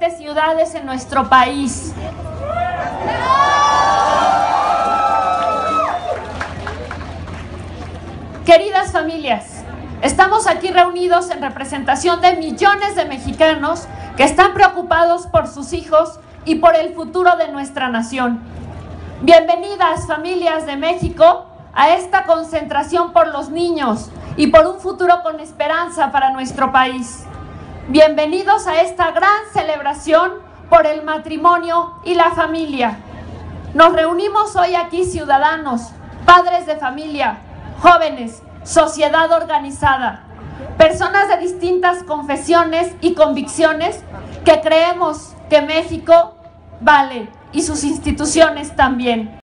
20 ciudades en nuestro país. Queridas familias, estamos aquí reunidos en representación de millones de mexicanos que están preocupados por sus hijos y por el futuro de nuestra nación. Bienvenidas, familias de México, a esta concentración por los niños y por un futuro con esperanza para nuestro país. Bienvenidos a esta gran celebración por el matrimonio y la familia. Nos reunimos hoy aquí ciudadanos, padres de familia, jóvenes, sociedad organizada, personas de distintas confesiones y convicciones que creemos que México vale y sus instituciones también.